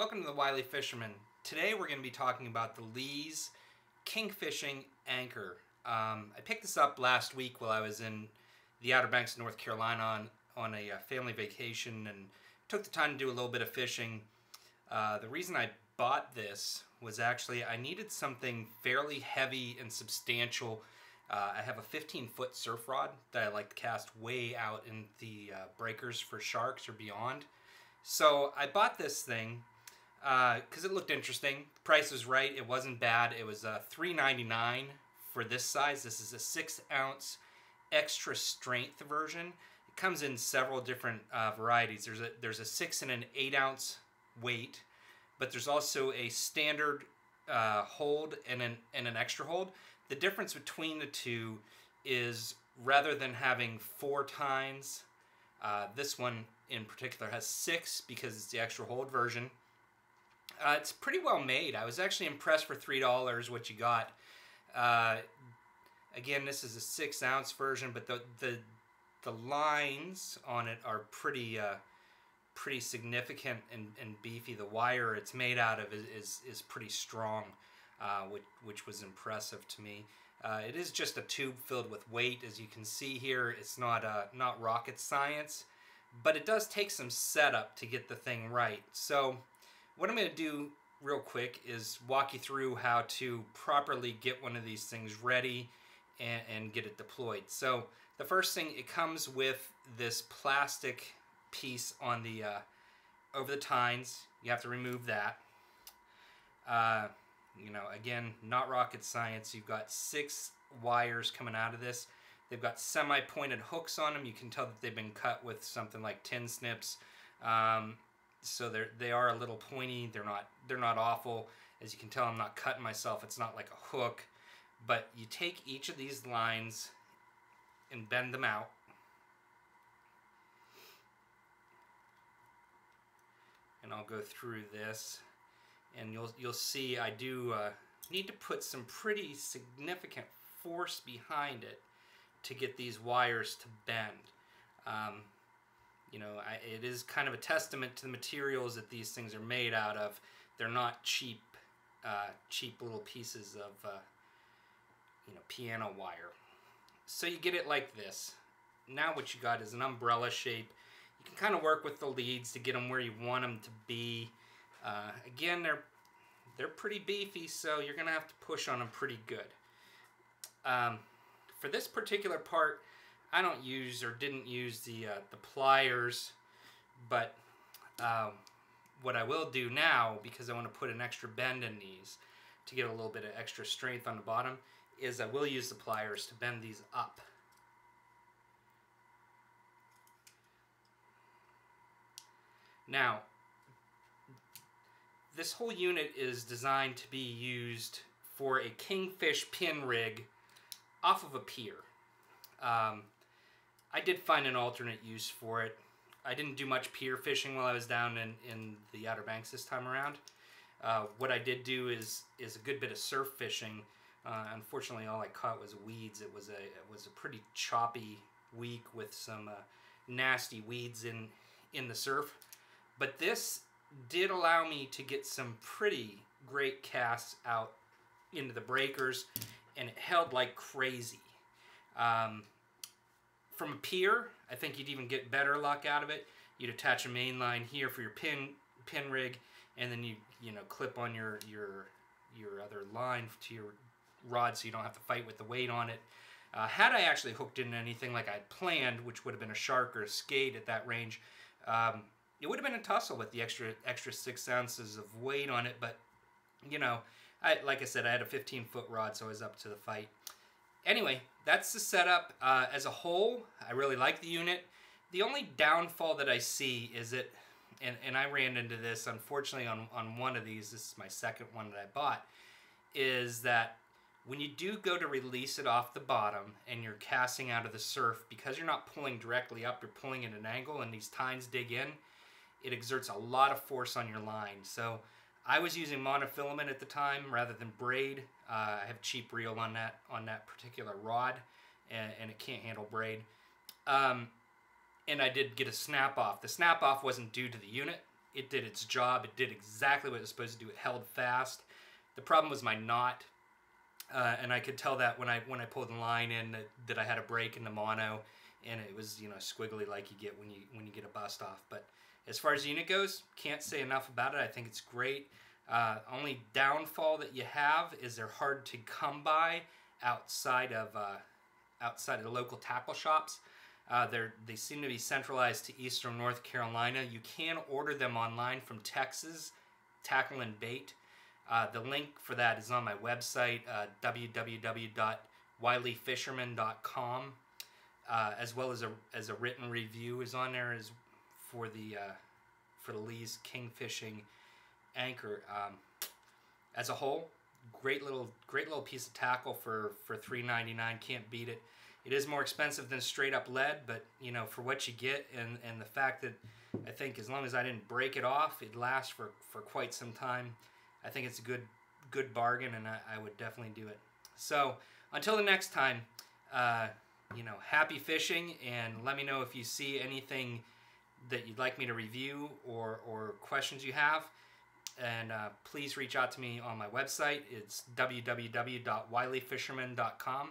Welcome to the Wylie Fisherman. Today we're going to be talking about the Lee's Kingfishing Anchor. I picked this up last week while I was in the Outer Banks of North Carolina on a family vacation and took the time to do a little bit of fishing. The reason I bought this was actually I needed something fairly heavy and substantial. I have a 15-foot surf rod that I like to cast way out in the breakers for sharks or beyond. So I bought this thing because it looked interesting. The price was right. It wasn't bad. It was $3.99 for this size. This is a 6-ounce extra strength version. It comes in several different varieties. There's a 6 and an 8-ounce weight, but there's also a standard hold and an extra hold. The difference between the two is rather than having 4 tines, this one in particular has 6 because it's the extra hold version. It's pretty well made. I was actually impressed for $3 what you got. Again, this is a 6-ounce version, but the lines on it are pretty significant and beefy. The wire it's made out of is pretty strong, which was impressive to me. It is just a tube filled with weight, as you can see here. It's not rocket science, but it does take some setup to get the thing right. So what I'm going to do real quick is walk you through how to properly get one of these things ready and get it deployed. So the first thing, it comes with this plastic piece on the over the tines. You have to remove that. You know, again, not rocket science. You've got 6 wires coming out of this. They've got semi-pointed hooks on them. You can tell that they've been cut with something like 10 snips. So they are a little pointy. They're not awful. As you can tell, I'm not cutting myself. It's not like a hook. But you take each of these lines and bend them out. And I'll go through this, and you'll see I do need to put some pretty significant force behind it to get these wires to bend. You know, it is kind of a testament to the materials that these things are made out of. They're not cheap, cheap little pieces of, you know, piano wire. So you get it like this. Now what you got is an umbrella shape. You can kind of work with the leads to get them where you want them to be. Again, they're pretty beefy, so you're gonna have to push on them pretty good. For this particular part, I don't use or didn't use the pliers, but what I will do now, because I want to put an extra bend in these to get a little bit of extra strength on the bottom, is I will use the pliers to bend these up. Now, this whole unit is designed to be used for a kingfish pin rig off of a pier. I did find an alternate use for it. I didn't do much pier fishing while I was down in the Outer Banks this time around. What I did do is a good bit of surf fishing. Unfortunately, all I caught was weeds. It was a pretty choppy week with some nasty weeds in the surf. But this did allow me to get some pretty great casts out into the breakers, and it held like crazy. From a pier, I think you'd even get better luck out of it. You'd attach a main line here for your pin rig, and then you know clip on your other line to your rod, so you don't have to fight with the weight on it. Had I actually hooked in anything like I'd planned, which would have been a shark or a skate at that range, it would have been a tussle with the extra 6 ounces of weight on it. But you know, like I said, I had a 15-foot rod, so I was up to the fight. Anyway, that's the setup. As a whole, I really like the unit. The only downfall that I see is that, and I ran into this, unfortunately, on one of these, this is my second one that I bought, is that when you do go to release it off the bottom and you're casting out of the surf, because you're not pulling directly up, you're pulling at an angle, and these tines dig in, it exerts a lot of force on your line. So I was using monofilament at the time rather than braid. I have cheap reel on that particular rod, and it can't handle braid. And I did get a snap off. The snap off wasn't due to the unit. it did its job. It did exactly what it was supposed to do. It held fast. The problem was my knot, and I could tell that when I pulled the line in that I had a break in the mono, and it was, you know, squiggly like you get when you get a bust off. But as far as the unit goes, can't say enough about it. I think it's great. Only downfall that you have is they're hard to come by outside of the local tackle shops. They seem to be centralized to eastern North Carolina. You can order them online from Texas, Tackle and Bait. The link for that is on my website, www.wyliefisherman.com, as well as a written review is on there is for the Lee's Kingfishing Anchor. As a whole, great little piece of tackle for $3.99. Can't beat it. It is more expensive than straight up lead, but you know, for what you get and the fact that I think as long as I didn't break it off, it lasts for quite some time. I think it's a good bargain, and I would definitely do it. So until the next time, you know, happy fishing, and let me know if you see anything that you'd like me to review or questions you have. And please reach out to me on my website. It's www.wyliefisherman.com.